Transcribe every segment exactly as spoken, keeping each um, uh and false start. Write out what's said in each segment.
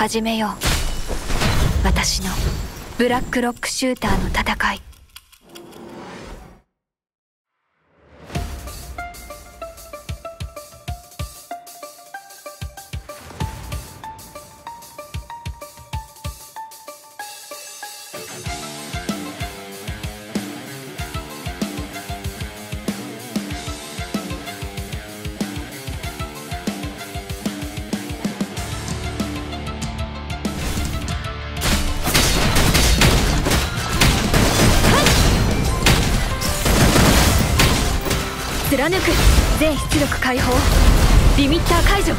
始めよう、私のブラックロックシューターの戦い。貫く全出力解放、リミッター解除。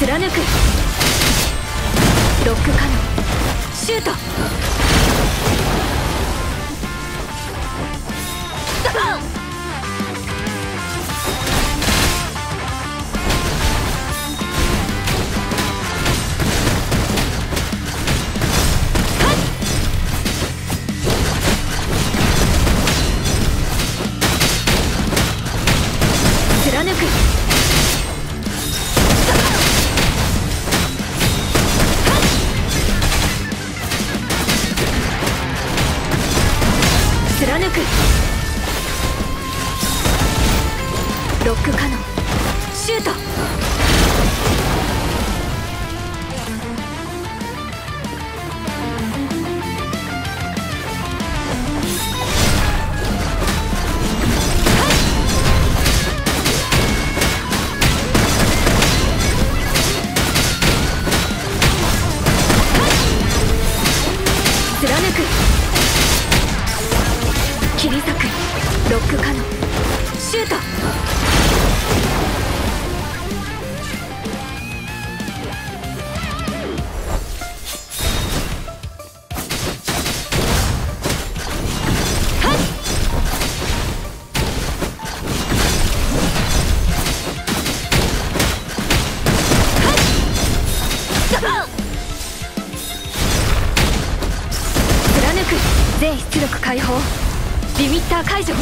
貫くロック可能、シュート。ロック可能、シュート。貫く切り裂くロック可能、シュート。全出力解放、リミッター解除。